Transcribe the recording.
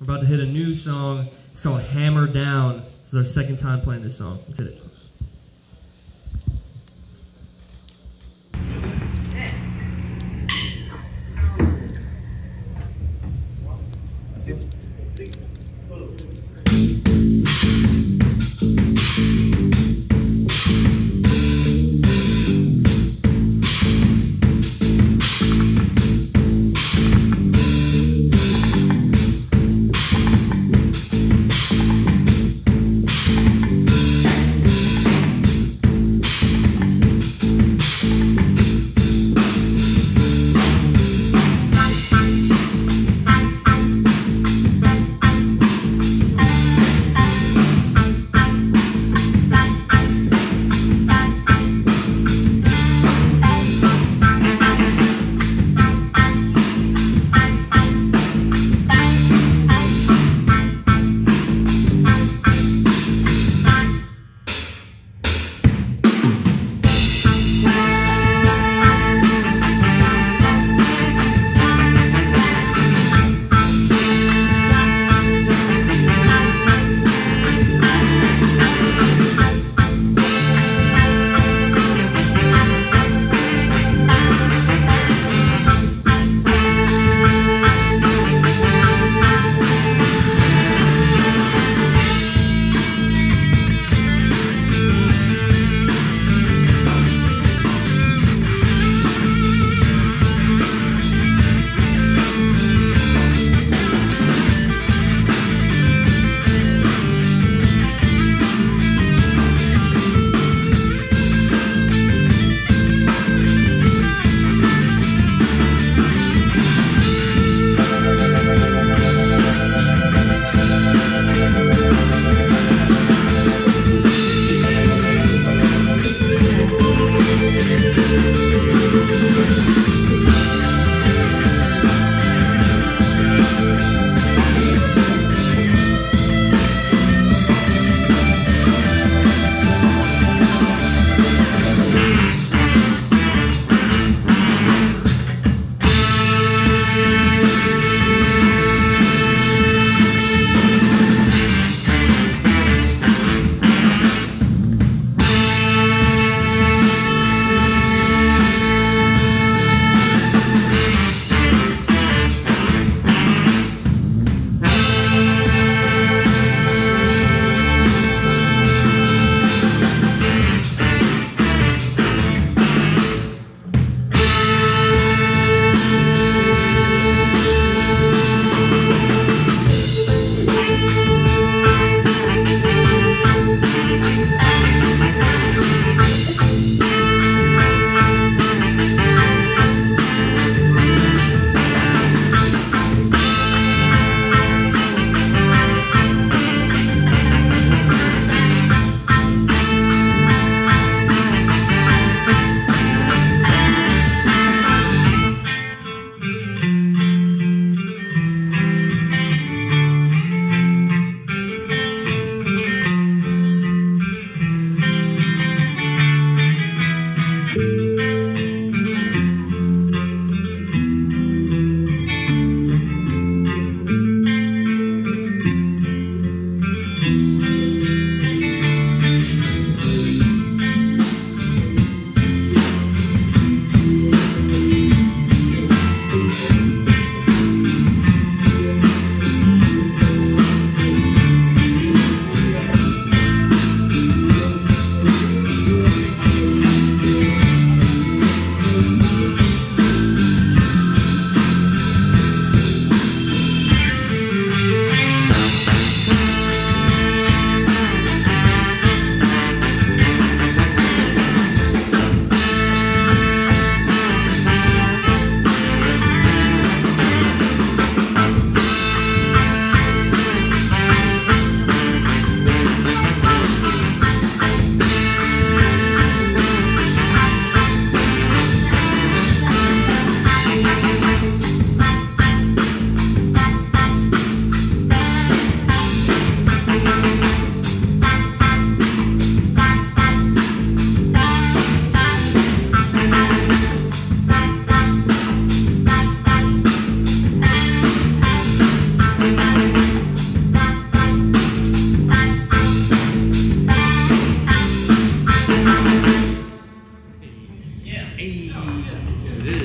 We're about to hit a new song. It's called Hammer Down. This is our second time playing this song. Let's hit it. It is.